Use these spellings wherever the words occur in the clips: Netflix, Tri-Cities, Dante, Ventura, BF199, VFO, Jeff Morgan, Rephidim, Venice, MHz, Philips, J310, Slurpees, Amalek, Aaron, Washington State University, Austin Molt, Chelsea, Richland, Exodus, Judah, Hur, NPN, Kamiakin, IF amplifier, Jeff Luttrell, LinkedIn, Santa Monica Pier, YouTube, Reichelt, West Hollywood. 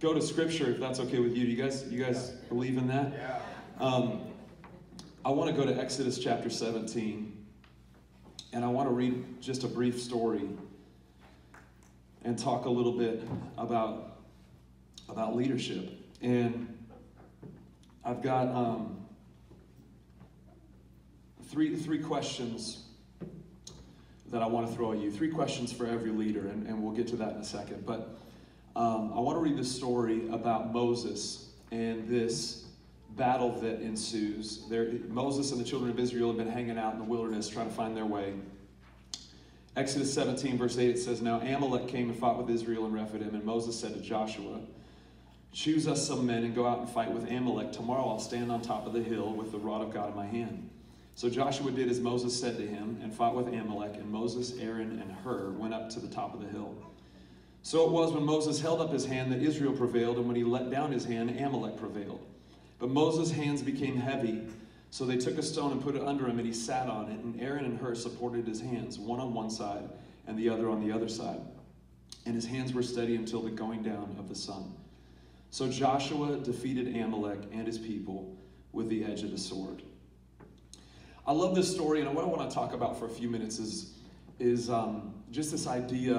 go to Scripture, if that's okay with you. Do you guys believe in that? Yeah. I want to go to Exodus chapter 17, and I want to read just a brief story and talk a little bit about leadership. And I've got three questions that I want to throw at you. Three questions for every leader, and we'll get to that in a second. But I want to read this story about Moses and this battle that ensues. Moses and the children of Israel have been hanging out in the wilderness trying to find their way. Exodus 17, verse 8, it says, "Now Amalek came and fought with Israel in Rephidim, and Moses said to Joshua, 'Choose us some men and go out and fight with Amalek. Tomorrow I'll stand on top of the hill with the rod of God in my hand.' So Joshua did as Moses said to him and fought with Amalek, and Moses, Aaron, and Hur went up to the top of the hill. So it was when Moses held up his hand that Israel prevailed, and when he let down his hand, Amalek prevailed. But Moses' hands became heavy, so they took a stone and put it under him, and he sat on it. And Aaron and Hur supported his hands, one on one side and the other on the other side. And his hands were steady until the going down of the sun. So Joshua defeated Amalek and his people with the edge of the sword." I love this story, and what I want to talk about for a few minutes is just this idea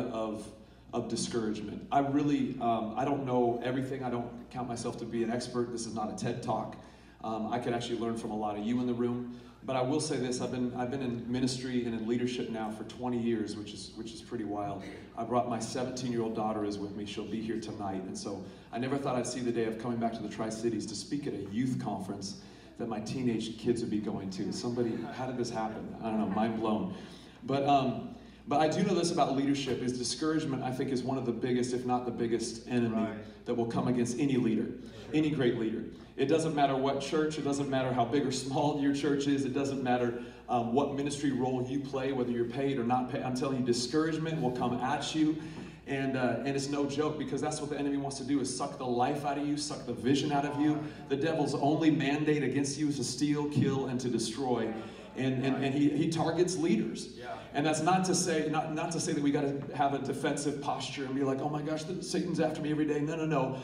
of discouragement. I really, I don't know everything. I don't count myself to be an expert. This is not a TED Talk. I could actually learn from a lot of you in the room. But I will say this, I've been in ministry and in leadership now for 20 years, which is pretty wild. I brought my 17-year-old daughter is with me. She'll be here tonight. And so I never thought I'd see the day of coming back to the Tri-Cities to speak at a youth conference that my teenage kids would be going to. Somebody, how did this happen? I don't know, mind blown. But I do know this about leadership is discouragement, I think, is one of the biggest, if not the biggest enemy that will come against any leader, any great leader. It doesn't matter what church, it doesn't matter how big or small your church is, it doesn't matter what ministry role you play, whether you're paid or not paid. I'm telling you, discouragement will come at you, and it's no joke, because that's what the enemy wants to do, is suck the life out of you, suck the vision out of you. The devil's only mandate against you is to steal, kill, and to destroy. And he targets leaders. Yeah. And that's not to say that we got to have a defensive posture and be like, oh my gosh, Satan's after me every day. No.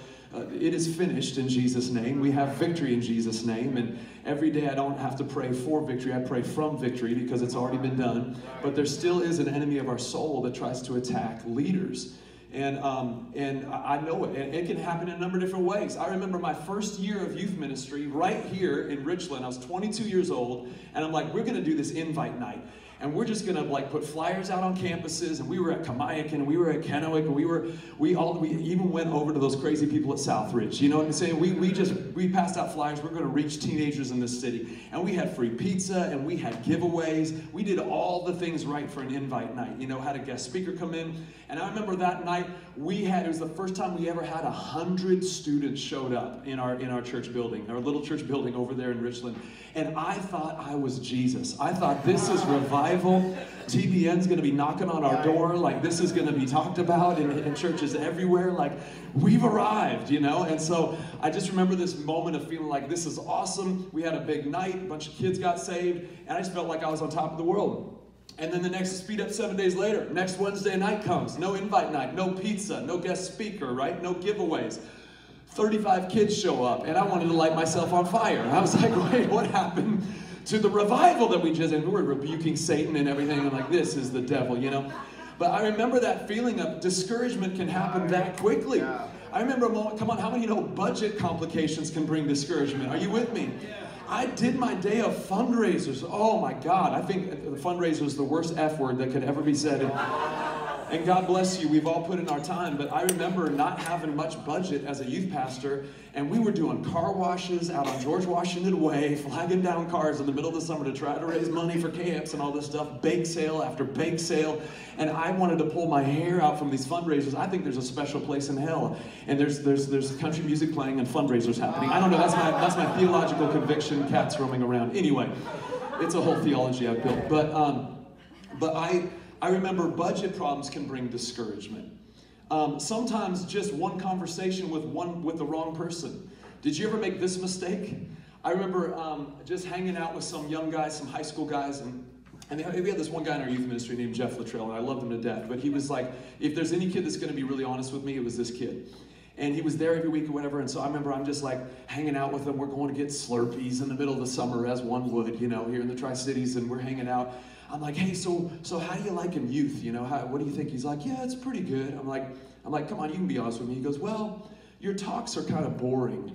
It is finished in Jesus' name. We have victory in Jesus' name. And every day I don't have to pray for victory. I pray from victory because it's already been done. But there still is an enemy of our soul that tries to attack leaders. And I know it. And it can happen in a number of different ways. I remember my first year of youth ministry right here in Richland. I was 22 years old, and I'm like, we're going to do this invite night. And we're just going to like put flyers out on campuses. And we were at Kamiakin, and we were at Kennewick, and we even went over to those crazy people at Southridge. You know what I'm saying? We passed out flyers. We're going to reach teenagers in this city. And we had free pizza, and we had giveaways. We did all the things right for an invite night. You know, had a guest speaker come in. And I remember that night it was the first time we ever had 100 students showed up in our church building, our little church building over there in Richland. And I thought I was Jesus. I thought this is revival. TBN's going to be knocking on our door, like this is going to be talked about in churches everywhere, like we've arrived, you know? And so I just remember this moment of feeling like this is awesome. We had a big night, a bunch of kids got saved, and I just felt like I was on top of the world. And then the next, speed up 7 days later, next Wednesday night comes, no invite night, no pizza, no guest speaker, right? No giveaways. 35 kids show up, and I wanted to light myself on fire. I was like, wait, what happened to the revival that we just had? We were rebuking Satan and everything, and like, this is the devil, you know? But I remember that feeling of discouragement can happen that quickly. Yeah. I remember a moment, come on, how many know budget complications can bring discouragement? Are you with me? Yeah. I did my day of fundraisers. Oh my God, I think fundraiser is the worst F word that could ever be said. And God bless you, we've all put in our time, but I remember not having much budget as a youth pastor, and we were doing car washes out on George Washington Way, flagging down cars in the middle of the summer to try to raise money for camps and all this stuff, bake sale after bake sale, and I wanted to pull my hair out from these fundraisers. I think there's a special place in hell, and there's country music playing and fundraisers happening. I don't know, that's my theological conviction, cats roaming around. Anyway, it's a whole theology I've built, but I remember budget problems can bring discouragement. Sometimes just one conversation with the wrong person. Did you ever make this mistake? I remember just hanging out with some young guys, some high school guys, and we had this one guy in our youth ministry named Jeff Luttrell, and I loved him to death, but he was like, if there's any kid that's going to be really honest with me, it was this kid. And he was there every week or whatever, and so I remember I'm just like hanging out with him. We're going to get Slurpees in the middle of the summer, as one would, you know, here in the Tri-Cities, and we're hanging out. I'm like, hey, so how do you like him, youth? You know, what do you think? He's like, yeah, it's pretty good. I'm like, come on, you can be honest with me. He goes, well, your talks are kind of boring.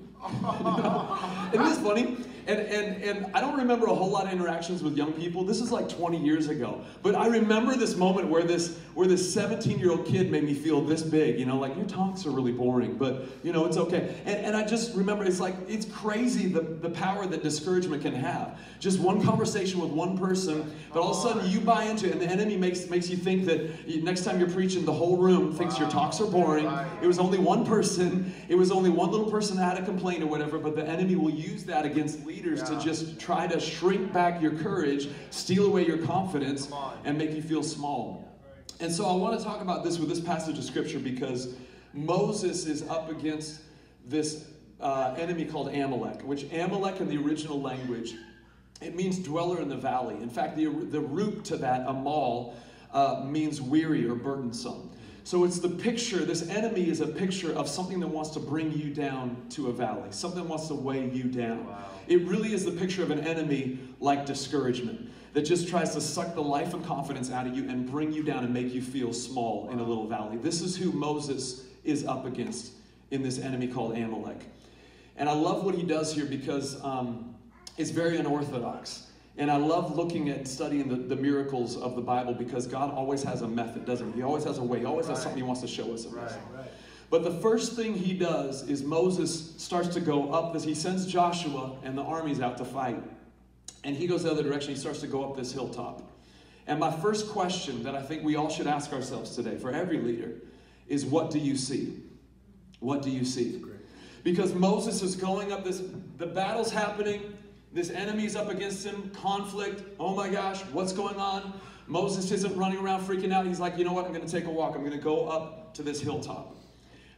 Isn't this funny? And I don't remember a whole lot of interactions with young people. This is like 20 years ago. But I remember this moment where this 17-year-old kid made me feel this big, you know, like your talks are really boring, but you know, it's okay. And I just remember, it's like, it's crazy the power that discouragement can have. Just one conversation with one person, but all of a sudden you buy into it, and the enemy makes you think that next time you're preaching, the whole room thinks your talks are boring. It was only one person. It was only one little person that had a complaint or whatever, but the enemy will use that against leaders to just try to shrink back your courage, steal away your confidence, and make you feel small. And so I want to talk about this with this passage of scripture, because Moses is up against this enemy called Amalek, which Amalek in the original language, it means dweller in the valley. In fact, the root to that, Amal, means weary or burdensome. So it's the picture, this enemy is a picture of something that wants to bring you down to a valley, something that wants to weigh you down. Wow. It really is the picture of an enemy like discouragement that just tries to suck the life and confidence out of you and bring you down and make you feel small in a little valley. This is who Moses is up against in this enemy called Amalek. And I love what he does here, because it's very unorthodox. And I love looking at and studying the miracles of the Bible, because God always has a method, doesn't he? He always has a way. He always has something he wants to show us. But the first thing he does is Moses starts to go up this. He sends Joshua and the armies out to fight. And he goes the other direction. He starts to go up this hilltop. And my first question that I think we all should ask ourselves today for every leader is, what do you see? What do you see? Because Moses is going up this. The battle's happening. This enemy's up against him, conflict, oh my gosh, what's going on? Moses isn't running around freaking out. He's like, you know what, I'm gonna take a walk. I'm gonna go up to this hilltop.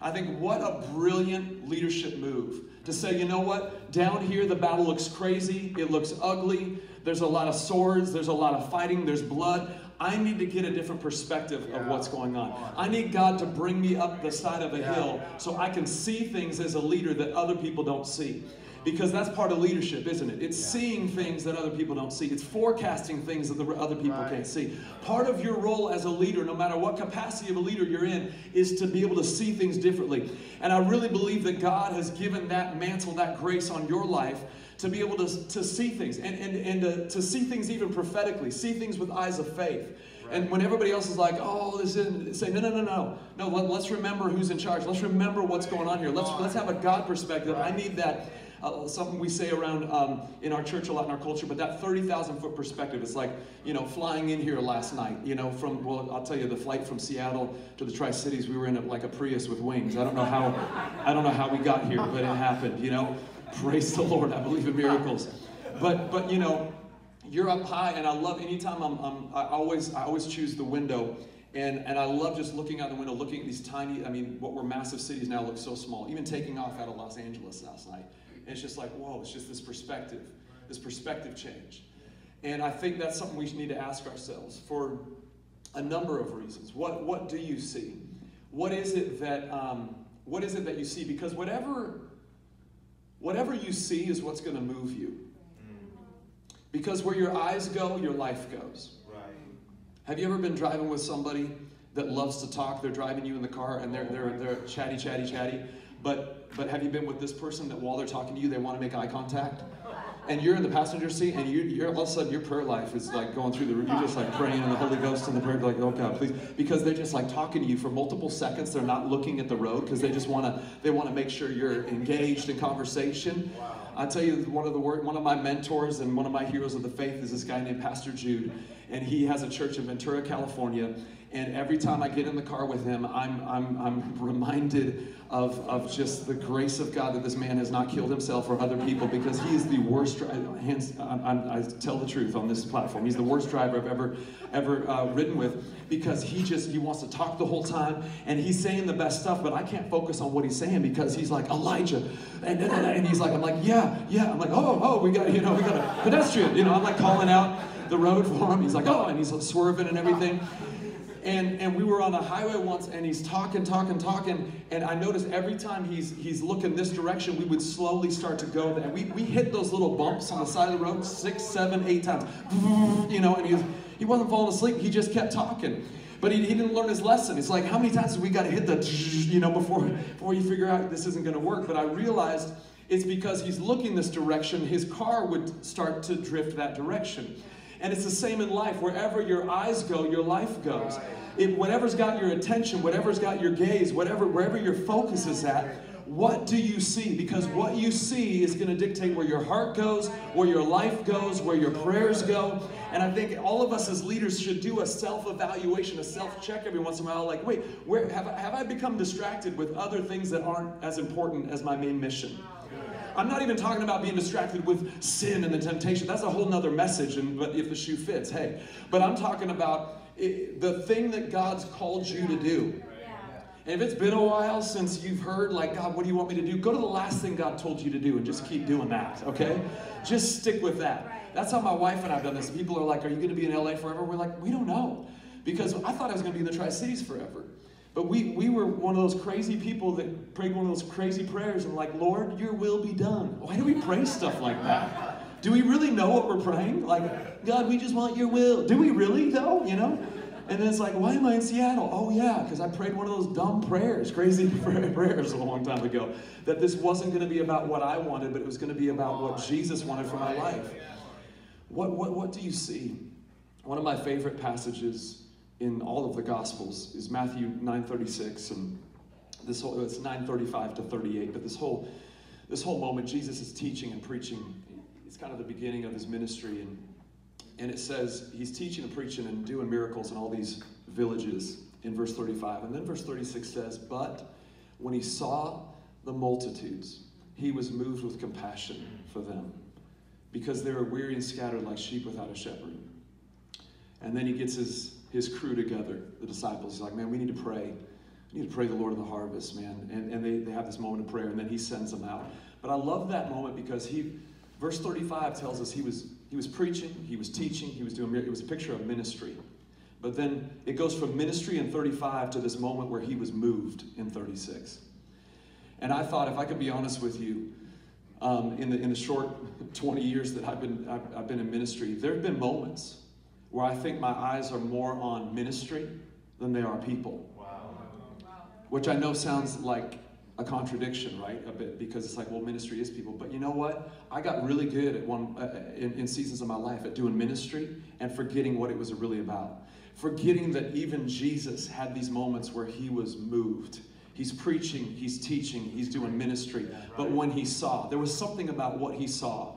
I think what a brilliant leadership move to say, you know what, down here the battle looks crazy, it looks ugly, there's a lot of swords, there's a lot of fighting, there's blood. I need to get a different perspective of what's going on. I need God to bring me up the side of a hill so I can see things as a leader that other people don't see. Because that's part of leadership, isn't it? It's seeing things that other people don't see. It's forecasting things that the other people can't see. Part of your role as a leader, no matter what capacity of a leader you're in, is to be able to see things differently. And I really believe that God has given that mantle, that grace on your life to be able to see things. And to see things even prophetically. See things with eyes of faith. And when everybody else is like, oh, this isn't, say, no. Let's remember who's in charge. Let's remember what's going on here. Let's have a God perspective. I need that. Something we say around in our church a lot in our culture, but that 30,000-foot perspective. It's like, you know, flying in here last night, you know, from, well, I'll tell you, the flight from Seattle to the Tri-Cities, we were in like a Prius with wings. I don't know how we got here, but it happened, you know. Praise the Lord, I believe in miracles. But you know, you're up high, and I love anytime I always choose the window. And I love just looking out the window, looking at these tiny, I mean, what were massive cities now look so small. Even taking off out of Los Angeles last night. And it's just like, whoa, it's just this perspective change. And I think that's something we need to ask ourselves for a number of reasons. What do you see? What is it that you see? Because whatever you see is what's going to move you. Because where your eyes go, your life goes. Right. Have you ever been driving with somebody that loves to talk? They're driving you in the car, and they're chatty. But have you been with this person that while they're talking to you, they want to make eye contact? And you're in the passenger seat, and you're all of a sudden, your prayer life is like going through the roof. You're just like praying in the Holy Ghost in the prayer, like, oh God, please. Because they're just like talking to you for multiple seconds. They're not looking at the road because they just want to make sure you're engaged in conversation. Wow. I tell you, one of my mentors and one of my heroes of the faith is this guy named Pastor Jude. And he has a church in Ventura, California. And every time I get in the car with him, I'm reminded of just the grace of God that this man has not killed himself or other people, because he is the worst driver. I tell the truth on this platform. He's the worst driver I've ever ridden with, because he wants to talk the whole time, and he's saying the best stuff, but I can't focus on what he's saying because he's like Elijah, and he's like, I'm like, yeah, I'm like, oh, we got a pedestrian, you know, I'm like calling out the road for him. He's like, oh, and he's swerving and everything. And we were on the highway once, and he's talking, and I noticed every time he's looking this direction, we would slowly start to go there. And we hit those little bumps on the side of the road 6, 7, 8 times, you know, and he wasn't falling asleep, he just kept talking. But he didn't learn his lesson. It's like, how many times have we got to hit the, you know, before you figure out this isn't going to work? But I realized it's because he's looking this direction, his car would start to drift that direction. And it's the same in life. Wherever your eyes go, your life goes. Whatever's got your attention, whatever's got your gaze, wherever your focus is at, what do you see? Because what you see is going to dictate where your heart goes, where your life goes, where your prayers go. And I think all of us as leaders should do a self-evaluation, a self-check every once in a while. Like, wait, where have I become distracted with other things that aren't as important as my main mission? I'm not even talking about being distracted with sin and the temptation. That's a whole nother message, but if the shoe fits, hey. But I'm talking about the thing that God's called you to do. And if it's been a while since you've heard, like, God, what do you want me to do? Go to the last thing God told you to do and just keep doing that, okay? Just stick with that. That's how my wife and I have done this. People are like, are you going to be in L.A. forever? We're like, we don't know. Because I thought I was going to be in the Tri-Cities forever. But we were one of those crazy people that prayed one of those crazy prayers and like, Lord, your will be done. Why do we pray stuff like that? Do we really know what we're praying? Like, God, we just want your will. Do we really, though, you know? And then it's like, why am I in Seattle? Oh, yeah, because I prayed one of those dumb prayers, crazy prayers a long time ago, that this wasn't going to be about what I wanted, but it was going to be about what Jesus wanted for my life. What do you see? One of my favorite passages in all of the Gospels is Matthew 9:36, and this whole, it's 9:35 to 38, but this whole moment Jesus is teaching and preaching. It's kind of the beginning of his ministry, and it says he's teaching and preaching and doing miracles in all these villages in verse 35. And then verse 36 says, but when he saw the multitudes, he was moved with compassion for them because they were weary and scattered like sheep without a shepherd. And then he gets his crew together, the disciples. He's like, man, we need to pray. We need to pray the Lord of the harvest, man. And they have this moment of prayer, and then he sends them out. But I love that moment because verse 35 tells us he was preaching, he was teaching, he was doing, it was a picture of ministry. But then it goes from ministry in 35 to this moment where he was moved in 36. And I thought, if I could be honest with you, in the short 20 years that I've been in ministry, there have been moments where I think my eyes are more on ministry than they are people. Wow. Which I know sounds like a contradiction, right? A bit, because it's like, well, ministry is people. But you know what? I got really good at in seasons of my life at doing ministry and forgetting what it was really about. Forgetting that even Jesus had these moments where he was moved. He's preaching, he's teaching, he's doing ministry. But when he saw, there was something about what he saw.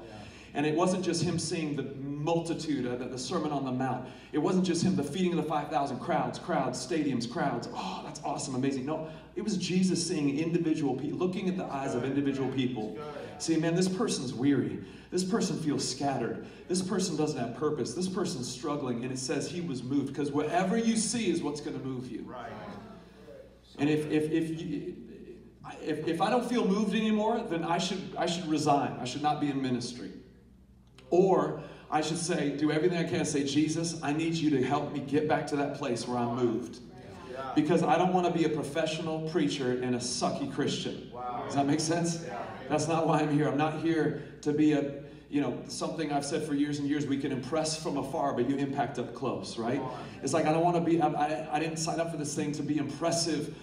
And it wasn't just him seeing the multitude, the Sermon on the Mount. It wasn't just him, the feeding of the 5,000, crowds, stadiums, crowds. Oh, that's awesome, amazing. No, it was Jesus seeing individual people, looking at the eyes of individual people. Saying, man, this person's weary. This person feels scattered. This person doesn't have purpose. This person's struggling. And it says he was moved, because whatever you see is what's going to move you. Right. And if I don't feel moved anymore, then I should resign. I should not be in ministry. Or I should say, do everything I can to say, Jesus, I need you to help me get back to that place where I'm moved. Yeah. Because I don't want to be a professional preacher and a sucky Christian. Wow. Does that make sense? Yeah. That's not why I'm here. I'm not here to be something I've said for years and years, we can impress from afar, but you impact up close, right? It's like, I don't want to be, I didn't sign up for this thing to be impressive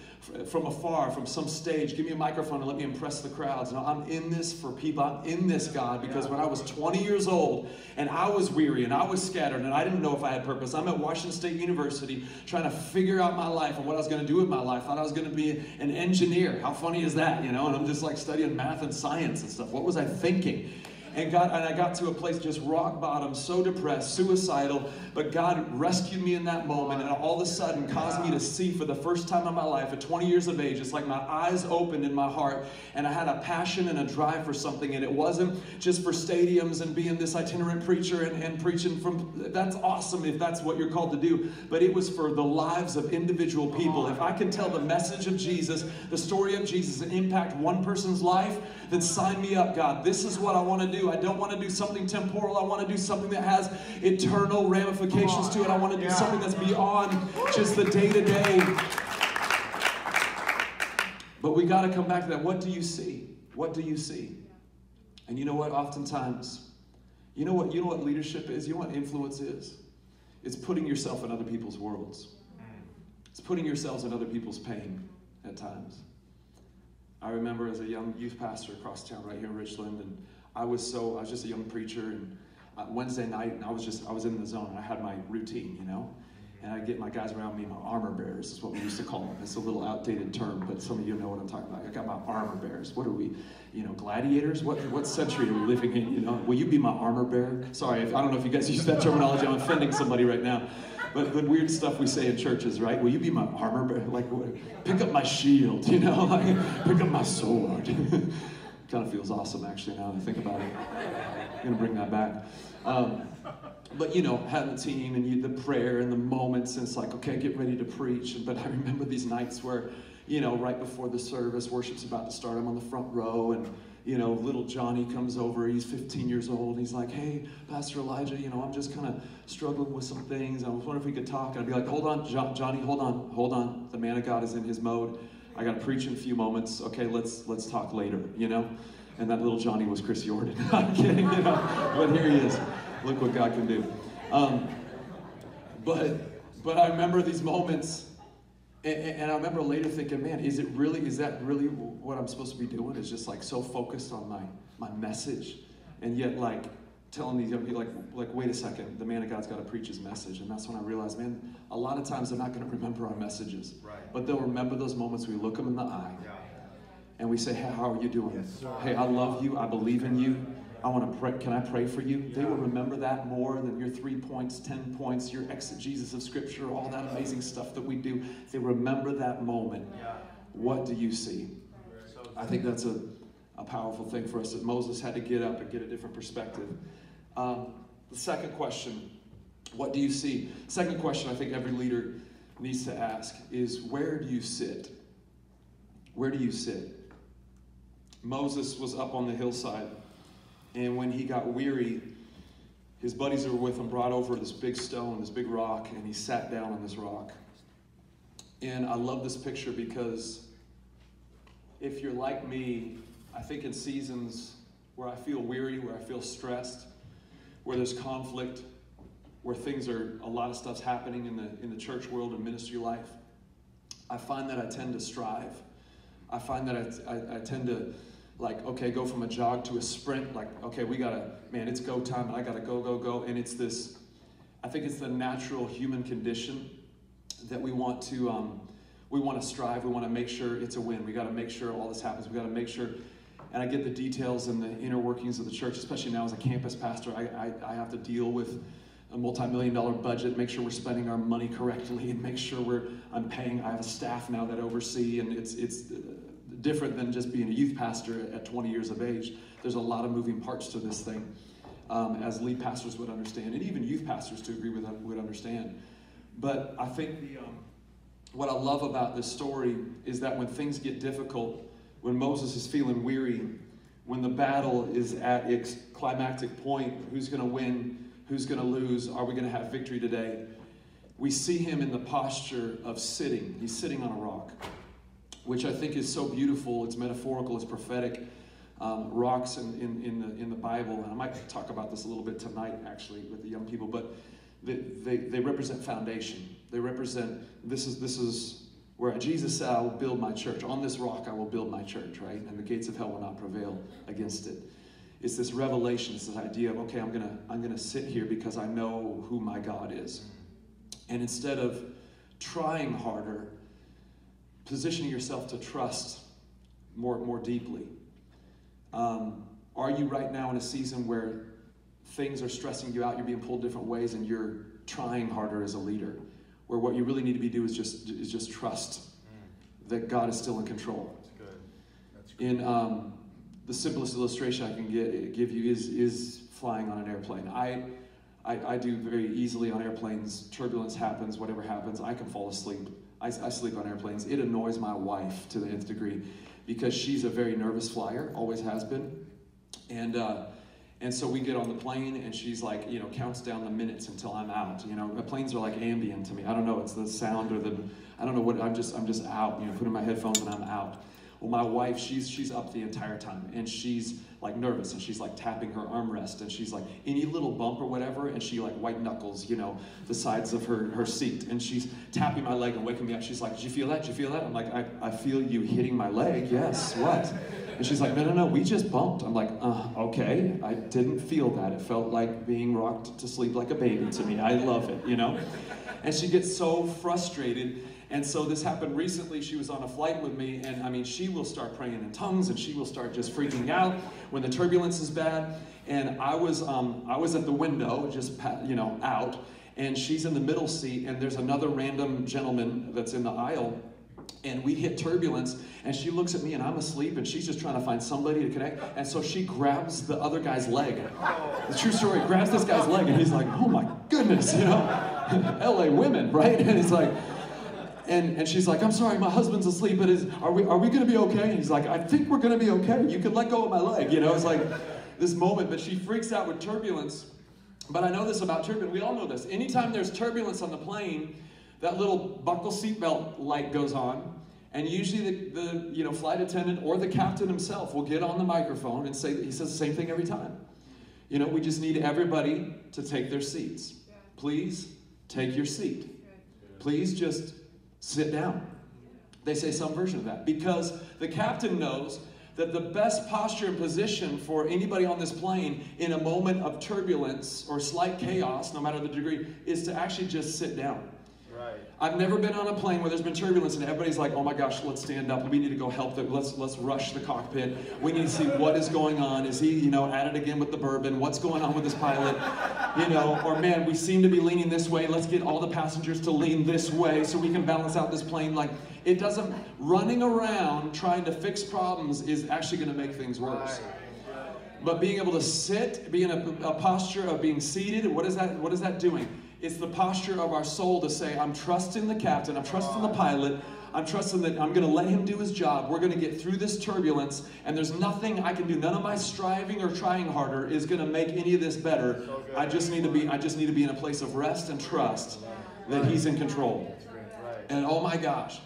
from afar, from some stage. Give me a microphone and let me impress the crowds. No, I'm in this for people. I'm in this, God, because when I was 20 years old and I was weary and I was scattered and I didn't know if I had purpose, I'm at Washington State University trying to figure out my life and what I was going to do with my life. I thought I was going to be an engineer. How funny is that, you know? And I'm just like studying math and science and stuff. What was I thinking? And I got to a place just rock bottom, so depressed, suicidal, but God rescued me in that moment and all of a sudden caused me to see for the first time in my life at 20 years of age. It's like my eyes opened in my heart and I had a passion and a drive for something, and it wasn't just for stadiums and being this itinerant preacher and preaching from, that's awesome if that's what you're called to do, but it was for the lives of individual people. If I can tell the message of Jesus, the story of Jesus, and impact one person's life, then sign me up, God. This is what I want to do. do. I don't want to do something temporal. I want to do something that has eternal ramifications to it. I want to do something that's beyond just the day-to-day. But we got to come back to that. What do you see? What do you see? And you know what? Oftentimes, you know what leadership is? You know what influence is? It's putting yourself in other people's worlds. It's putting yourselves in other people's pain at times. I remember as a young youth pastor across town right here in Richland, and I was just a young preacher, and Wednesday night, and I was in the zone, and I had my routine, you know? And I'd get my guys around me, my armor bearers is what we used to call them. It's a little outdated term, but some of you know what I'm talking about. I got my armor bearers. What are we, gladiators? What century are we living in, Will you be my armor bearer? Sorry, I don't know if you guys use that terminology. I'm offending somebody right now. But weird stuff we say in churches, right? Will you be my armor bearer? Like, pick up my shield, Like, pick up my sword. Kind of feels awesome, actually, now that I think about it. I'm going to bring that back. But having a team and the prayer and the moments, and it's like, okay, get ready to preach. But I remember these nights where, right before the service, worship's about to start, I'm on the front row, and, little Johnny comes over, he's 15 years old, and he's like, hey, Pastor Elijah, I'm just kind of struggling with some things, I was wondering if we could talk. And I'd be like, hold on, Johnny, hold on. The man of God is in his mode. I got to preach in a few moments. Okay, let's talk later, And that little Johnny was Chris Jordan. I'm kidding, But here he is. Look what God can do. But I remember these moments, and I remember later thinking, man, is that really what I'm supposed to be doing? Is just like so focused on my message, and yet like telling these young people, like wait a second, the man of God's got to preach his message. And that's when I realized, man, a lot of times they're not going to remember our messages, right. But they'll remember those moments we look them in the eye, and we say, hey, how are you doing? Yes, hey, I love you, I believe in you. I want to pray. Can I pray for you? They will remember that more than your 3 points, 10 points, your exegesis of Scripture, all that amazing stuff that we do. They remember that moment. What do you see? I think that's a powerful thing for us, that Moses had to get up and get a different perspective. The second question, what do you see? Second question I think every leader needs to ask is, where do you sit? Where do you sit? Moses was up on the hillside. And when he got weary, his buddies that were with him brought over this big stone, this big rock, and he sat down on this rock. And I love this picture because if you're like me, I think in seasons where I feel weary, where I feel stressed, where there's conflict, where a lot of stuff's happening in the church world and ministry life, I find that I tend to strive. I find that I tend to, like, okay, go from a jog to a sprint. Like, okay, we gotta, man, it's go time, and I gotta go. And it's this, I think it's the natural human condition that we want to strive. We want to make sure it's a win. We gotta make sure all this happens. We gotta make sure. And I get the details and the inner workings of the church, especially now as a campus pastor. I have to deal with a multi-million-dollar budget, make sure we're spending our money correctly, and make sure I have a staff now that oversee, and it's different than just being a youth pastor at 20 years of age. There's a lot of moving parts to this thing, as lead pastors would understand, and even youth pastors to agree with would understand. But I think what I love about this story is that when things get difficult, when Moses is feeling weary, when the battle is at its climactic point, who's going to win, who's going to lose, are we going to have victory today? We see him in the posture of sitting. He's sitting on a rock, which I think is so beautiful. It's metaphorical, it's prophetic. Rocks in the Bible, and I might talk about this a little bit tonight, actually, with the young people. But they represent foundation. They represent this is where Jesus said, "I will build my church on this rock. I will build my church." Right, and the gates of hell will not prevail against it. It's this revelation. It's this idea of, okay, I'm gonna sit here because I know who my God is, and instead of trying harder, positioning yourself to trust more deeply. Are you right now in a season where things are stressing you out, you're being pulled different ways, and you're trying harder as a leader, where what you really need to be doing is just trust that God is still in control? That's good. That's good. In the simplest illustration I can give you is flying on an airplane. I do very easily on airplanes. Turbulence happens, whatever happens, I can fall asleep. I sleep on airplanes. It annoys my wife to the nth degree because she's a very nervous flyer, always has been. And And so we get on the plane, and she's like, you know, counts down the minutes until I'm out. You know, the planes are like ambient to me. I don't know, it's the sound or the, I don't know what, I'm just out, you know, put in my headphones and I'm out. Well, my wife, she's up the entire time, and she's like nervous, and she's like tapping her armrest, and she's like any little bump or whatever, and she like white knuckles, you know, the sides of her seat, and she's tapping my leg and waking me up. She's like, did you feel that? Did you feel that? I'm like, I feel you hitting my leg. Yes. What? And she's like, no, we just bumped. I'm like, okay. I didn't feel that. It felt like being rocked to sleep like a baby to me. I love it, you know? And she gets so frustrated. And so this happened recently. She was on a flight with me, and I mean, she will start praying in tongues, and she will start just freaking out when the turbulence is bad. And I was at the window, just, you know, out, and she's in the middle seat, and there's another random gentleman that's in the aisle, and we hit turbulence, and she looks at me, and I'm asleep, and she's just trying to find somebody to connect, and so she grabs the other guy's leg. The true story, grabs this guy's leg, and he's like, oh my goodness, you know, LA women, right? And it's like, and she's like, I'm sorry, my husband's asleep, but are we gonna be okay? And he's like, I think we're gonna be okay. You can let go of my leg, you know? It's like this moment, but she freaks out with turbulence. But I know this about turbulence, we all know this. Anytime there's turbulence on the plane, that little buckle seatbelt light goes on, and usually the you know, flight attendant or the captain himself will get on the microphone and say, he says the same thing every time. You know, we just need everybody to take their seats. Please take your seat. Please just sit down. They say some version of that, because the captain knows that the best posture and position for anybody on this plane in a moment of turbulence or slight chaos, no matter the degree, is to actually just sit down. Right. I've never been on a plane where there's been turbulence and everybody's like, oh my gosh, let's stand up. We need to go help them. Let's rush the cockpit. We need to see what is going on. Is he, you know, at it again with the bourbon? What's going on with this pilot? You know, or man, we seem to be leaning this way. Let's get all the passengers to lean this way so we can balance out this plane. Like, it doesn't, running around trying to fix problems is actually going to make things worse. But being able to sit, be in a posture of being seated, what is that doing? It's the posture of our soul to say, I'm trusting the captain, I'm trusting the pilot, I'm trusting that I'm going to let him do his job. We're going to get through this turbulence, and there's nothing I can do. None of my striving or trying harder is going to make any of this better. I just need to be in a place of rest and trust that he's in control. And oh my gosh,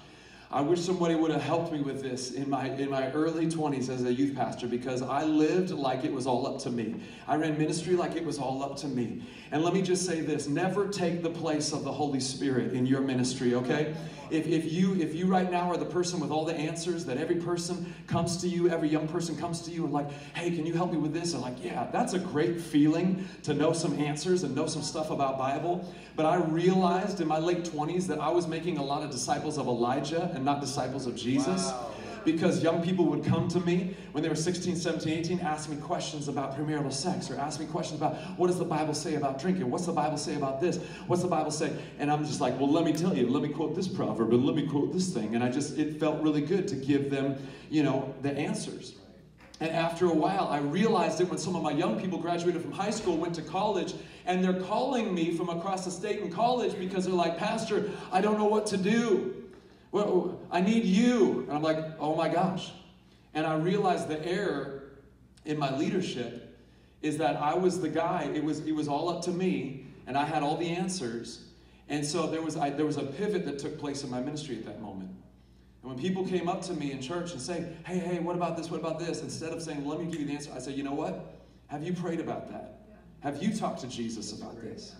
I wish somebody would have helped me with this in my early 20s as a youth pastor, because I lived like it was all up to me. I ran ministry like it was all up to me. And let me just say this, never take the place of the Holy Spirit in your ministry, okay? If you right now are the person with all the answers, that every person comes to you, every young person comes to you and like, hey, can you help me with this? And like, yeah, that's a great feeling to know some answers and know some stuff about Bible. But I realized in my late 20s that I was making a lot of disciples of Elijah and not disciples of Jesus. Wow. Because young people would come to me when they were 16, 17, 18, ask me questions about premarital sex, or ask me questions about what does the Bible say about drinking? What's the Bible say about this? What's the Bible say? And I'm just like, well, let me tell you, let me quote this proverb, and let me quote this thing. And it felt really good to give them, you know, the answers. And after a while, I realized it when some of my young people graduated from high school, went to college, and they're calling me from across the state in college because they're like, Pastor, I don't know what to do. Well, I need you. And I'm like, oh my gosh. And I realized the error in my leadership is that I was the guy. It was all up to me, and I had all the answers. And so there was a pivot that took place in my ministry at that moment. And when people came up to me in church and say, hey, what about this? What about this? Instead of saying, let me give you the answer, I say, you know what? Have you prayed about that? Yeah. Have you talked to Jesus about this?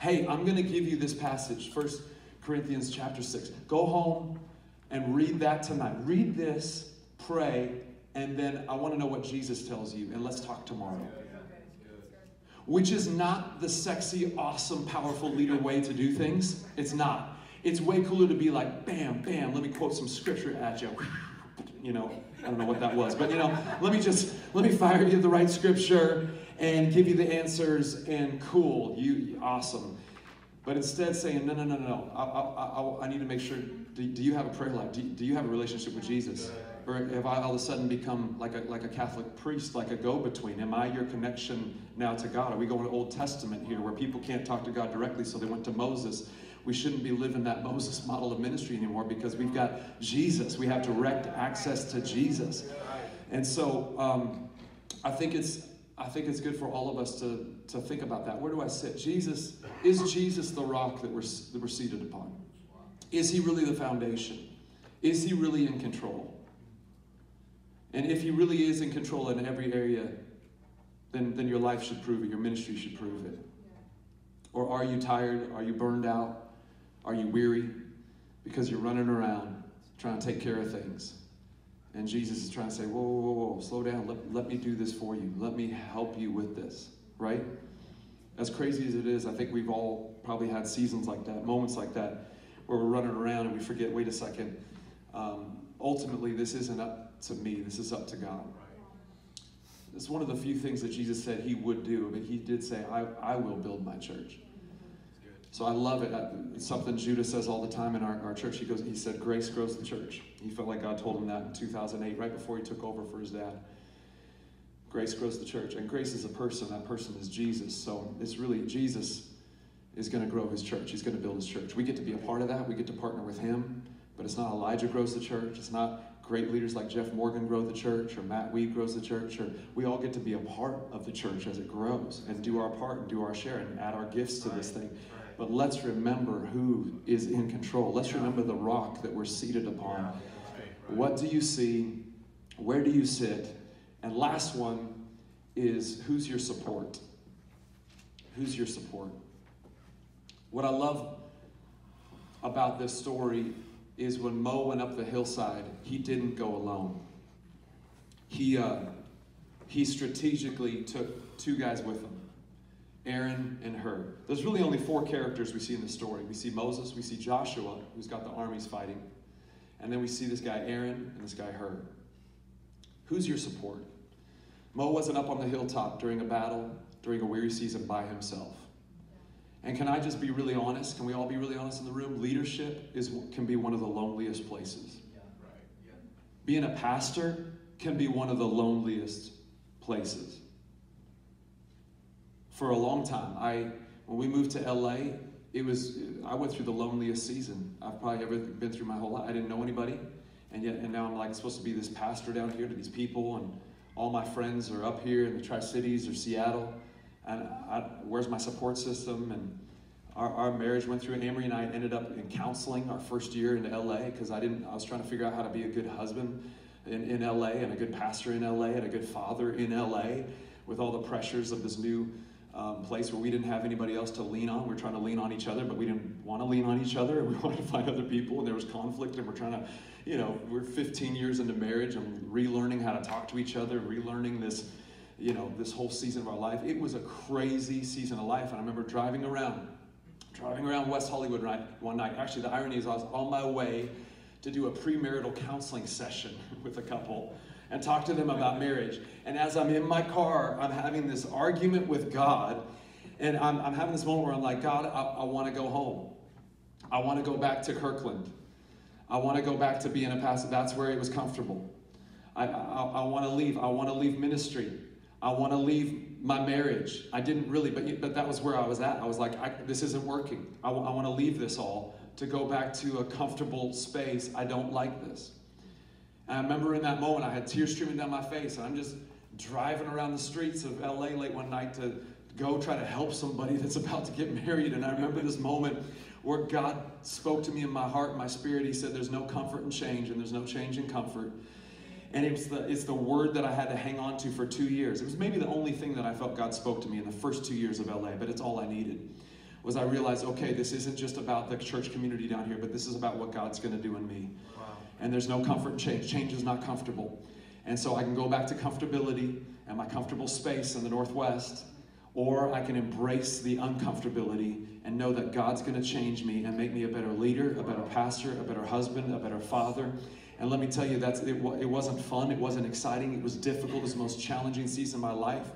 Hey, I'm going to give you this passage, 1 Corinthians chapter 6. Go home and read that tonight. Read this, pray, and then I want to know what Jesus tells you, and let's talk tomorrow. Which is not the sexy, awesome, powerful leader way to do things. It's not. It's way cooler to be like, bam, bam, let me quote some scripture at you. You know, I don't know what that was, but you know, let me fire you the right scripture and give you the answers, and cool, you awesome. But instead saying, no, I need to make sure, do you have a prayer life? Do you have a relationship with Jesus? Or have I all of a sudden become like a Catholic priest, like a go-between? Am I your connection now to God? Are we going to Old Testament here where people can't talk to God directly, so they went to Moses? We shouldn't be living that Moses model of ministry anymore, because we've got Jesus. We have direct access to Jesus. And so I think it's, I think it's good for all of us to think about that. Where do I sit? Jesus, is Jesus the rock that we're seated upon? Is he really the foundation? Is he really in control? And if he really is in control in every area, then your life should prove it, your ministry should prove it. Or are you tired? Are you burned out? Are you weary? Because you're running around trying to take care of things. And Jesus is trying to say, whoa, whoa, whoa, slow down. Let me do this for you. Let me help you with this, right? As crazy as it is, I think we've all probably had seasons like that, moments like that, where we're running around and we forget, wait a second, ultimately this isn't up to me, this is up to God. It's one of the few things that Jesus said he would do. I mean, he did say, I will build my church. So I love it. It's something Judah says all the time in our church. He said, grace grows the church. He felt like God told him that in 2008, right before he took over for his dad. Grace grows the church. And grace is a person. That person is Jesus. So it's really, Jesus is going to grow his church. He's going to build his church. We get to be a part of that. We get to partner with him. But it's not Elijah grows the church. It's not great leaders like Jeff Morgan grow the church or Matt Weed grows the church. Or we all get to be a part of the church as it grows and do our part and do our share and add our gifts to this thing. But let's remember who is in control. Let's remember the rock that we're seated upon. Right. What do you see? Where do you sit? And last one is, who's your support? Who's your support? What I love about this story is when Mo went up the hillside, he didn't go alone. He strategically took two guys with him. Aaron and Hur. There's really only four characters we see in the story. We see Moses, we see Joshua, who's got the armies fighting, and then we see this guy Aaron and this guy Hur. Who's your support? Mo wasn't up on the hilltop during a battle, during a weary season by himself. And can I just be really honest? Can we all be really honest in the room? Leadership can be one of the loneliest places. Yeah, right, yeah. Being a pastor can be one of the loneliest places. For a long time, when we moved to LA, I went through the loneliest season I've probably ever been through my whole life. I didn't know anybody, and now I'm like supposed to be this pastor down here to these people, and all my friends are up here in the Tri-Cities or Seattle, and where's my support system? And our marriage went through, and Amory and I ended up in counseling our first year in LA because I was trying to figure out how to be a good husband in LA and a good pastor in LA and a good father in LA with all the pressures of this new place where we didn't have anybody else to lean on. We're trying to lean on each other, but we didn't want to lean on each other. We wanted to find other people, and there was conflict, and we're trying to, we're 15 years into marriage and relearning how to talk to each other, relearning this, this whole season of our life. It was a crazy season of life, and I remember driving around West Hollywood one night. Actually, the irony is I was on my way to do a premarital counseling session with a couple and talk to them about marriage. And as I'm in my car, I'm having this argument with God, and I'm having this moment where I'm like, God, I want to go home. I want to go back to Kirkland. I want to go back to being a pastor. That's where it was comfortable. I want to leave. I want to leave ministry. I want to leave my marriage. I didn't really, but that was where I was at. I was like, this isn't working. I want to leave this all to go back to a comfortable space. I don't like this. And I remember in that moment, I had tears streaming down my face, and I'm just driving around the streets of LA late one night to go try to help somebody that's about to get married. And I remember this moment where God spoke to me in my heart and my spirit. He said, there's no comfort in change, and there's no change in comfort. And it's the word that I had to hang on to for 2 years. It was maybe the only thing that I felt God spoke to me in the first 2 years of LA, but it's all I needed. Was I realized, okay, this isn't just about the church community down here, but this is about what God's going to do in me. And there's no comfort in change. Change is not comfortable. And so I can go back to comfortability and my comfortable space in the Northwest, or I can embrace the uncomfortability and know that God's going to change me and make me a better leader, a better pastor, a better husband, a better father. And let me tell you, it wasn't fun. It wasn't exciting. It was difficult. It was the most challenging season of my life.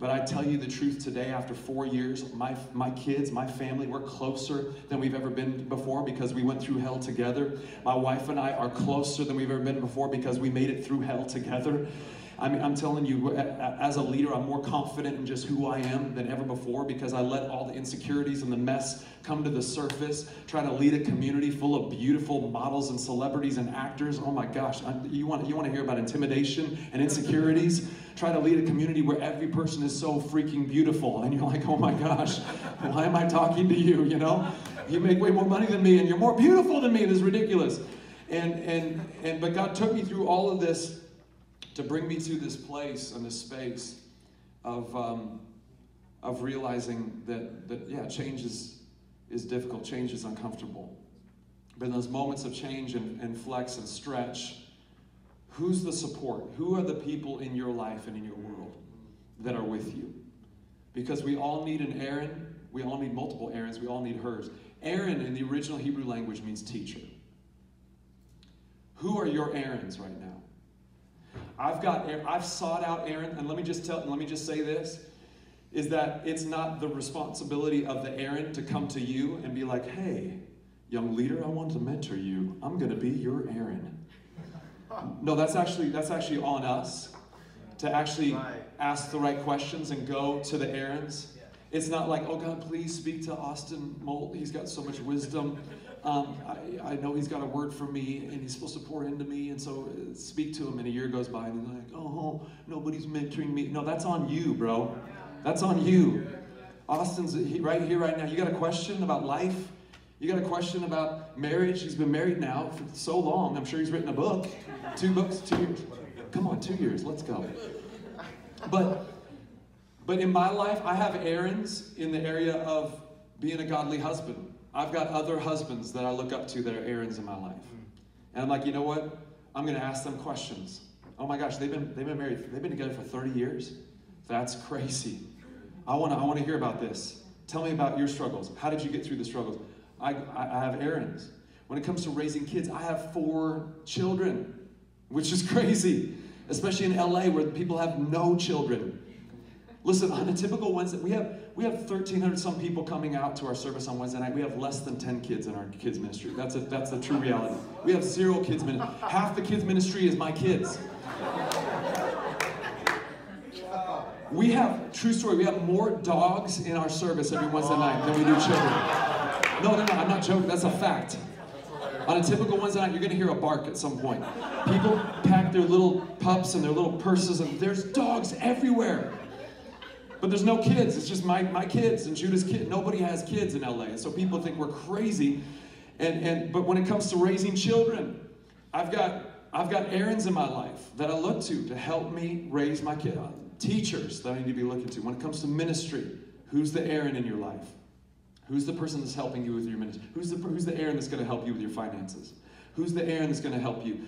But I tell you the truth today, after 4 years, my kids, my family, we're closer than we've ever been before because we went through hell together. My wife and I are closer than we've ever been before because we made it through hell together. I mean, I'm telling you, as a leader, I'm more confident in just who I am than ever before because I let all the insecurities and the mess come to the surface, trying to lead a community full of beautiful models and celebrities and actors. Oh my gosh, you want to hear about intimidation and insecurities? Try to lead a community where every person is so freaking beautiful, and you're like, oh my gosh, why am I talking to you, you know? You make way more money than me, and you're more beautiful than me, and it's ridiculous. But God took me through all of this to bring me to this place and this space of realizing that yeah, change is difficult, change is uncomfortable. But in those moments of change and flex and stretch, who's the support? Who are the people in your life and in your world that are with you? Because we all need an Aaron, we all need multiple Aarons, we all need Hurs. Aaron in the original Hebrew language means teacher. Who are your Aarons right now? I've sought out Aaron, and let me just say this, is that it's not the responsibility of the Aaron to come to you and be like, hey, young leader, I want to mentor you. I'm gonna be your Aaron. No, that's actually on us to actually ask the right questions and go to the Aarons. It's not like, oh God, please speak to Austin Molt. He's got so much wisdom. I know he's got a word for me, and he's supposed to pour into me, and so speak to him, and a year goes by, and he's like, oh, nobody's mentoring me. No, that's on you, bro. That's on you. Austin's right here, right now. You got a question about life? You got a question about marriage? He's been married now for so long. I'm sure he's written a book. 2 books, 2 years. Come on, 2 years. Let's go. But in my life, I have Aarons in the area of being a godly husband. I've got other husbands that I look up to that are Aarons in my life. And I'm like, you know what? I'm gonna ask them questions. Oh my gosh, they've been married, they've been together for 30 years? That's crazy. I wanna hear about this. Tell me about your struggles. How did you get through the struggles? I have Aarons. When it comes to raising kids, I have 4 children, which is crazy, especially in LA where people have no children. Listen, on a typical Wednesday, we have 1,300 some people coming out to our service on Wednesday night. We have less than 10 kids in our kids ministry. That's the true reality. We have 0 kids ministry. Half the kids ministry is my kids. We have, true story, we have more dogs in our service every Wednesday night than we do children. No, I'm not joking, that's a fact. On a typical Wednesday night, you're gonna hear a bark at some point. People pack their little pups and their little purses and there's dogs everywhere. But there's no kids, it's just my kids and Judah's kid. Nobody has kids in LA, and so people think we're crazy. But when it comes to raising children, I've got Aarons in my life that I look to help me raise my kid. Teachers that I need to be looking to. When it comes to ministry, who's the Aaron in your life? Who's the person that's helping you with your ministry? Who's the Aaron that's gonna help you with your finances? Who's the Aaron that's gonna help you?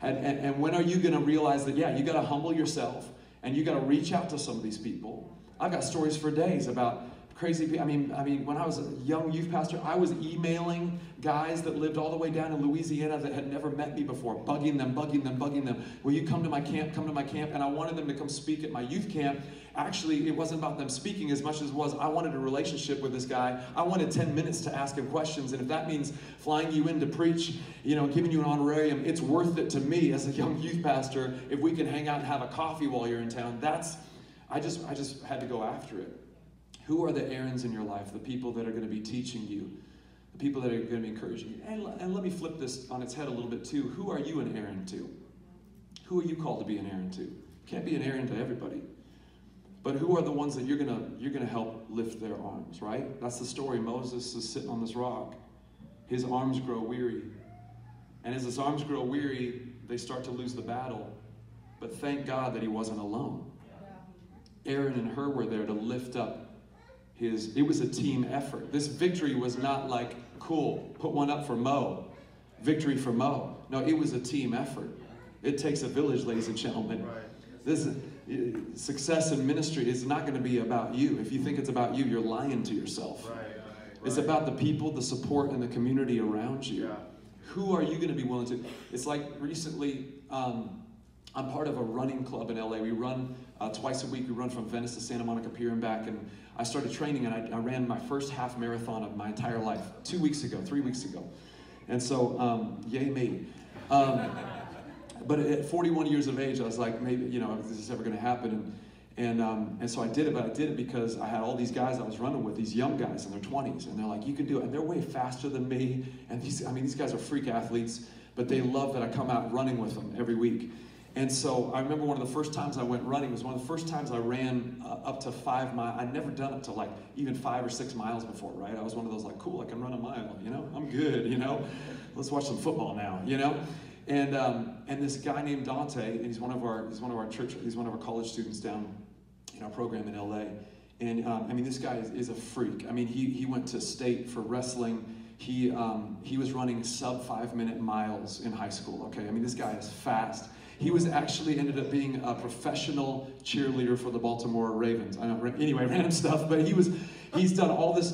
And when are you gonna realize that, yeah, you gotta humble yourself and you gotta reach out to some of these people. I've got stories for days about crazy people. I mean, when I was a young youth pastor, I was emailing guys that lived all the way down in Louisiana that had never met me before, bugging them. Will you come to my camp? Come to my camp. And I wanted them to come speak at my youth camp. Actually, it wasn't about them speaking as much as it was I wanted a relationship with this guy. I wanted 10 minutes to ask him questions. And if that means flying you in to preach, you know, giving you an honorarium, it's worth it to me as a young youth pastor. If we can hang out and have a coffee while you're in town, I just had to go after it. Who are the Aarons in your life? The people that are going to be teaching you, the people that are going to be encouraging you. And let me flip this on its head a little bit too. Who are you an Aaron to? Who are you called to be an Aaron to? You can't be an Aaron to everybody. But who are the ones that you're gonna help lift their arms, right? That's the story. Moses is sitting on this rock. His arms grow weary. And as his arms grow weary, they start to lose the battle. But thank God that he wasn't alone. Aaron and Hur were there to lift up his, it was a team effort. This victory was not like, cool, put one up for Mo, victory for Mo. No, it was a team effort. It takes a village, ladies and gentlemen. This success in ministry is not gonna be about you. If you think it's about you, you're lying to yourself. It's about the people, the support, and the community around you. Who are you gonna be willing to? It's like recently, I'm part of a running club in LA. We run twice a week. We run from Venice to Santa Monica Pier and back. And I started training, and I ran my first half marathon of my entire life 3 weeks ago. And so, yay me. But at 41 years of age, I was like, maybe, you know, is this ever going to happen? And so I did it, but I did it because I had all these guys I was running with, these young guys in their 20s, and they're like, you can do it. And they're way faster than me. And these guys are freak athletes, but they love that I come out running with them every week. And so I remember one of the first times I went running was one of the first times I ran up to 5 miles. I'd never done up to like even 5 or 6 miles before, right? I was one of those like, cool, I can run a mile, you know? I'm good, you know? Let's watch some football now, you know? And this guy named Dante, and he's one of our college students down in our program in LA. And I mean, this guy is a freak. I mean, he went to state for wrestling. He was running sub 5 minute miles in high school, okay? I mean, this guy is fast. He was actually ended up being a professional cheerleader for the Baltimore Ravens. I know, anyway, random stuff, but he's done all this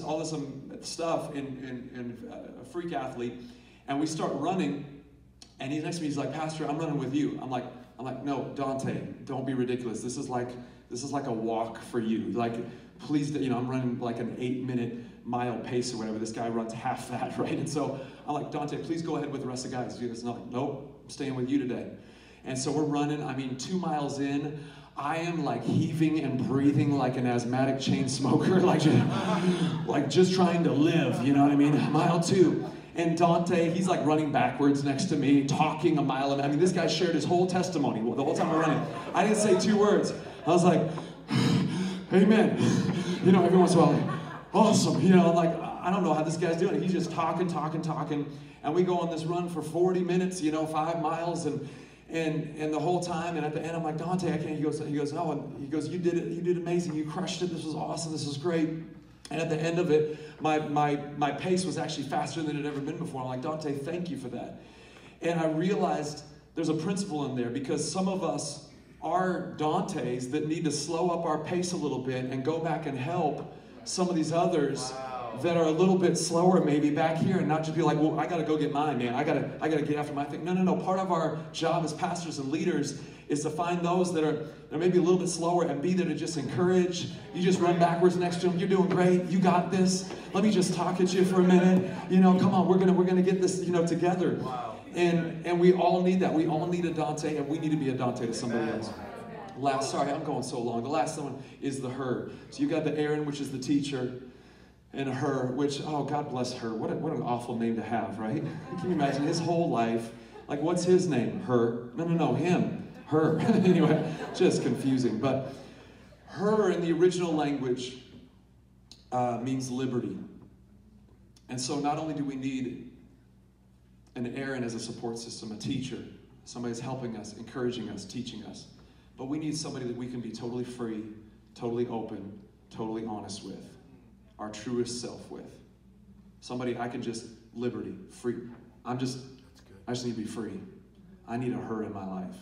stuff and a freak athlete. And we start running, and he's next to me, he's like, Pastor, I'm running with you. I'm like, no, Dante, don't be ridiculous. This is like a walk for you. Like, please, you know, I'm running like an 8-minute mile pace or whatever. This guy runs half that, right? And so I'm like, Dante, please go ahead with the rest of the guys. He's like, nope, I'm staying with you today. And so we're running, I mean, 2 miles in, I am like heaving and breathing like an asthmatic chain smoker, like just trying to live, you know what I mean? Mile two. And Dante, he's like running backwards next to me, talking a mile. I mean, this guy shared his whole testimony the whole time we're running. I didn't say two words. I was like, amen. You know, every once in a while, awesome. You know, I'm like, I don't know how this guy's doing it. He's just talking. And we go on this run for 40 minutes, you know, 5 miles. And the whole time, and at the end, I'm like, Dante, I can't. He goes, no, and he goes, you did amazing, you crushed it, this was awesome, this was great. And at the end of it, my pace was actually faster than it had ever been before. I'm like, Dante, thank you for that. And I realized there's a principle in there, because some of us are Dantes that need to slow up our pace a little bit and go back and help some of these others. Wow. That are a little bit slower maybe back here, and not just be like, well, I gotta go get mine, man. I gotta get after my thing. No. Part of our job as pastors and leaders is to find those that are maybe a little bit slower and be there to just encourage. You just run backwards next to them. You're doing great. You got this. Let me just talk at you for a minute. You know, come on, we're gonna get this, you know, together. Wow. And we all need that. We all need a Dante, and we need to be a Dante to somebody else. Last, sorry, I'm going so long. The last one is the Hur. So you got the Aaron, which is the teacher. And Hur, which, oh, God bless Hur. What an awful name to have, right? Can you imagine his whole life? Like, what's his name? Hur. No, him. Hur. Anyway, just confusing. But Hur in the original language means liberty. And so not only do we need an Aaron as a support system, a teacher, somebody that's helping us, encouraging us, teaching us, but we need somebody that we can be totally free, totally open, totally honest with. Our truest self with. Somebody I can just liberty, free. I just need to be free. I need a Hur in my life.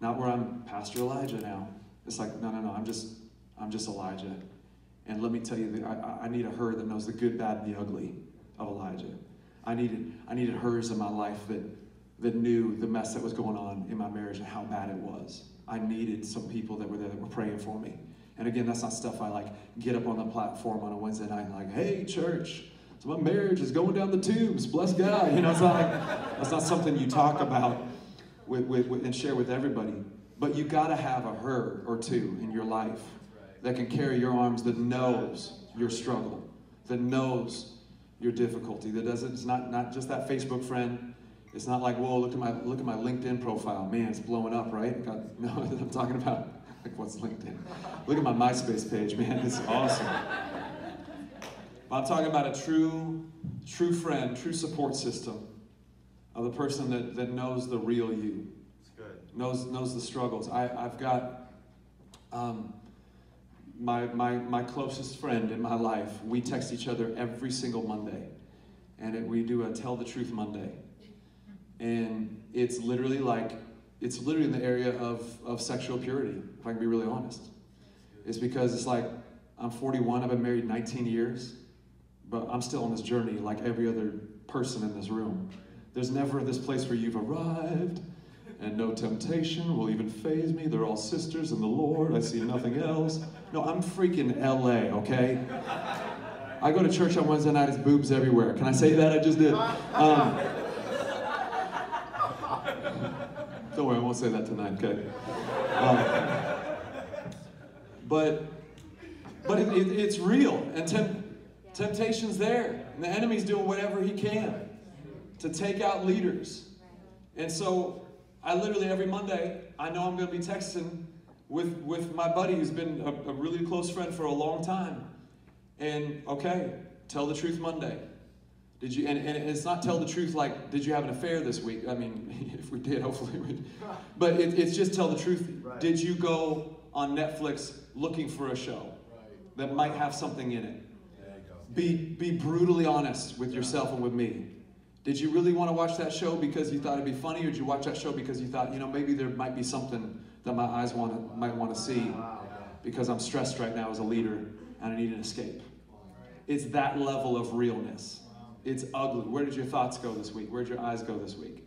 Not where I'm Pastor Elijah now. It's like, no, I'm just Elijah. And let me tell you, that I need a Hur that knows the good, bad, and the ugly of Elijah. I needed Hurs in my life that knew the mess that was going on in my marriage and how bad it was. I needed some people that were there that were praying for me. And again, that's not stuff I like get up on the platform on a Wednesday night and like, hey, church, so my marriage is going down the tubes, bless God. You know, it's not like, that's not something you talk about with and share with everybody. But you gotta have a Hur or two in your life that can carry your arms, that knows your struggle, that knows your difficulty, that doesn't, it's not just that Facebook friend. It's not like, whoa, look at my LinkedIn profile. Man, it's blowing up, right? God, no, I'm talking about. Like, what's LinkedIn? Look at my MySpace page, man. It's awesome. But I'm talking about a true friend, true support system of the person that knows the real you. It's good. Knows the struggles. I've got my closest friend in my life. We text each other every single Monday, and we do a Tell the Truth Monday, and it's literally like. It's literally in the area of sexual purity, if I can be really honest. It's because it's like, I'm 41, I've been married 19 years, but I'm still on this journey like every other person in this room. There's never this place where you've arrived, and no temptation will even faze me. They're all sisters in the Lord, I see nothing else. No, I'm freaking LA, okay? I go to church on Wednesday night, it's boobs everywhere. Can I say that? I just did. won't say that tonight, okay? But it's real, and temptation's there, and the enemy's doing whatever he can to take out leaders. And so I literally every Monday, I know I'm going to be texting with my buddy who's been a really close friend for a long time. And okay, tell the truth Monday. Did you, and it's not tell the truth like, did you have an affair this week? I mean, if we did, hopefully we'd. But it's just tell the truth. Right. Did you go on Netflix looking for a show that might have something in it? There you go. Be brutally honest with yourself and with me. Did you really want to watch that show because you thought it'd be funny, or did you watch that show because you thought, you know, maybe there might be something that my eyes might want to see because I'm stressed right now as a leader and I need an escape? It's that level of realness. It's ugly. Where did your thoughts go this week? Where did your eyes go this week?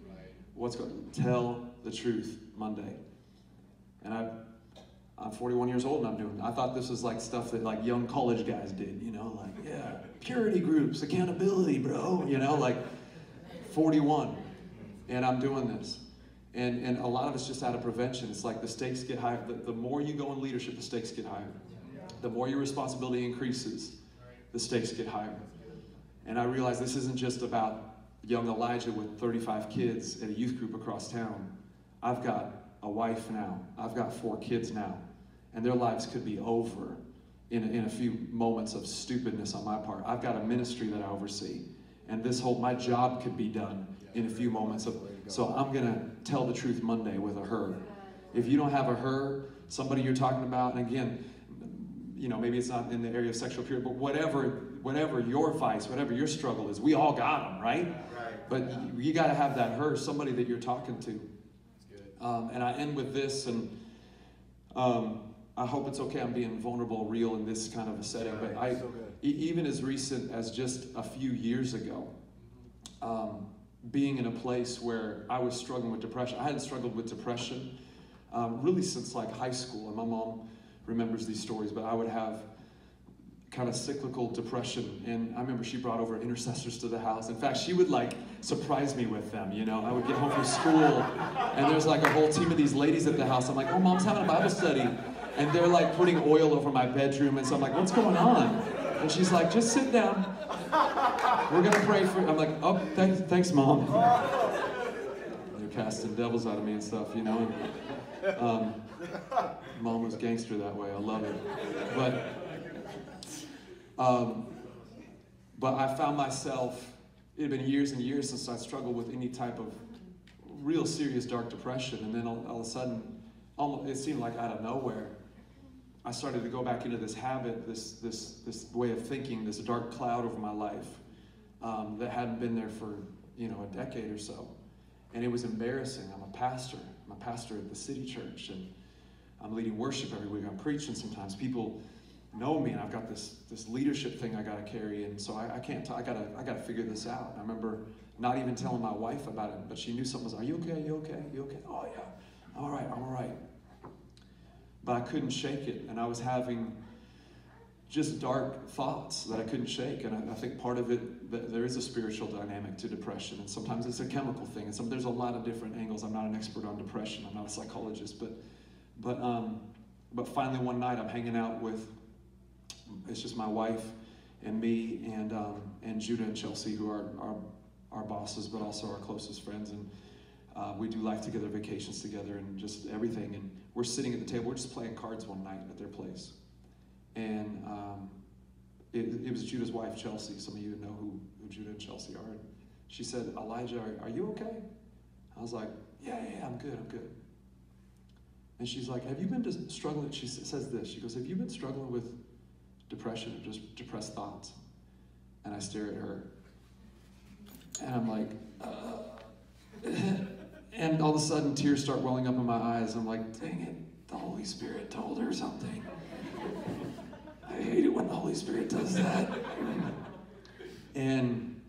What's going? Tell the truth Monday. And I'm 41 years old and I'm doing it. I thought this was like stuff that like young college guys did, you know, like, yeah, purity groups, accountability, bro, you know, like 41. And I'm doing this. And a lot of it's just out of prevention. It's like the stakes get higher. The more you go in leadership, the stakes get higher. The more your responsibility increases, the stakes get higher. And I realized this isn't just about young Elijah with 35 kids at a youth group across town. I've got a wife now. I've got 4 kids now. And their lives could be over in a few moments of stupidness on my part. I've got a ministry that I oversee. And this whole, my job could be done in a few moments of, so I'm gonna tell the truth Monday with a her. If you don't have a her, somebody you're talking about, and again, you know, maybe it's not in the area of sexual purity, but whatever your vice, whatever your struggle is, we all got them, right? Right. But you got to have that her, somebody that you're talking to. That's good. And I end with this, and I hope it's okay I'm being vulnerable, real in this kind of a setting, but I, so even as recent as just a few years ago, being in a place where I was struggling with depression. I hadn't struggled with depression really since like high school, and my mom remembers these stories, but I would have kind of cyclical depression. And I remember she brought over intercessors to the house. In fact, she would like surprise me with them, you know? I would get home from school and there's like a whole team of these ladies at the house. I'm like, oh, Mom's having a Bible study. And they're like putting oil over my bedroom. And so I'm like, what's going on? And she's like, just sit down. We're gonna pray for you. I'm like, oh, thanks Mom. They're casting devils out of me and stuff, you know? And, Mom was gangster that way. I love it. But I found myself, it had been years and years since I struggled with any type of real serious dark depression. And then all of a sudden, almost, it seemed like out of nowhere, I started to go back into this habit, this way of thinking, this dark cloud over my life that hadn't been there for, you know, a decade or so. And it was embarrassing. I'm a pastor. I'm a pastor at the city church, and I'm leading worship every week. I'm preaching sometimes. People know me, and I've got this leadership thing I got to carry, and so I can't. I gotta figure this out. And I remember not even telling my wife about it, but she knew something. Was, are you okay? You okay? You okay? Oh yeah. All right. I'm all right. But I couldn't shake it, and I was having just dark thoughts that I couldn't shake. And I think part of it, there is a spiritual dynamic to depression, and sometimes it's a chemical thing, and there's a lot of different angles. I'm not an expert on depression. I'm not a psychologist, but finally one night I'm hanging out with, it's just my wife and me and Judah and Chelsea, who are our bosses, but also our closest friends. And we do life together, vacations together, and just everything. And we're sitting at the table. We're just playing cards one night at their place. And it was Judah's wife, Chelsea. Some of you know who Judah and Chelsea are. And she said, Elijah, are you okay? I was like, yeah, I'm good. And she's like, have you been struggling? She says this. She goes, have you been struggling with depression or just depressed thoughts? And I stare at her. And I'm like, and all of a sudden tears start welling up in my eyes. I'm like, dang it, the Holy Spirit told her something. I hate it when the Holy Spirit does that. And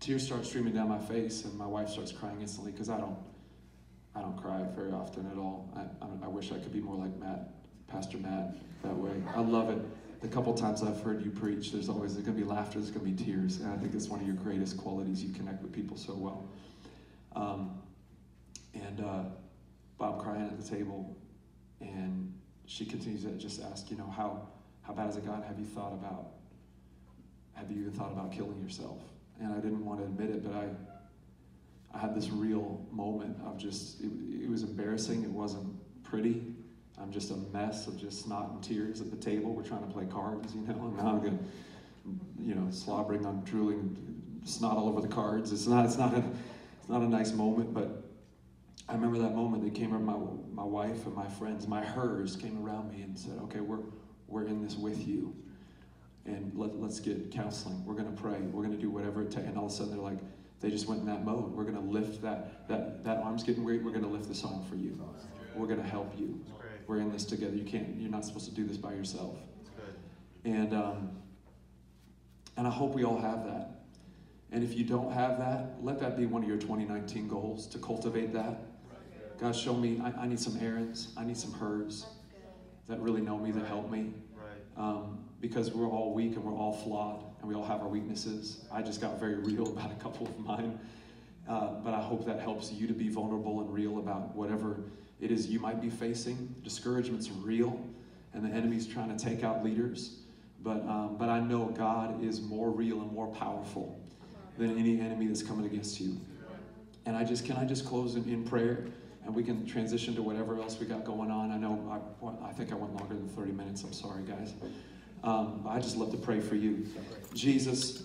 tears start streaming down my face, and my wife starts crying instantly, because I don't cry very often at all. I wish I could be more like Matt, Pastor Matt, that way. I love it. The couple times I've heard you preach, there's gonna be laughter, there's gonna be tears, and I think it's one of your greatest qualities. You connect with people so well. Bob crying at the table, and she continues to just ask, you know, how bad is it gotten? Have you even thought about killing yourself? And I didn't want to admit it, but I had this real moment of just, it was embarrassing, it wasn't pretty. I'm just a mess of just snot and tears at the table. We're trying to play cards, you know, and now I'm gonna, you know, slobbering, I'm drooling, snot all over the cards. It's not a nice moment, but I remember that moment. They came around, my wife and my friends, my hers came around me and said, okay, we're in this with you. And let's get counseling. We're gonna pray. We're gonna do whatever it takes. And all of a sudden they're like, they just went in that mode. We're gonna lift that arm's getting weird. We're gonna lift this arm for you. We're gonna help you. We're in this together. You're not supposed to do this by yourself. And I hope we all have that. And if you don't have that, let that be one of your 2019 goals, to cultivate that. God, show me, I need some Aarons, I need some Hurs that really know me, that help me. Because we're all weak and we're all flawed and we all have our weaknesses. I just got very real about a couple of mine. But I hope that helps you to be vulnerable and real about whatever it is you might be facing. Discouragement's real and the enemy's trying to take out leaders. But I know God is more real and more powerful than any enemy that's coming against you. And can I just close in prayer, and we can transition to whatever else we got going on. I know I think I went longer than 30 minutes. I'm sorry, guys. But I just love to pray for you. Jesus,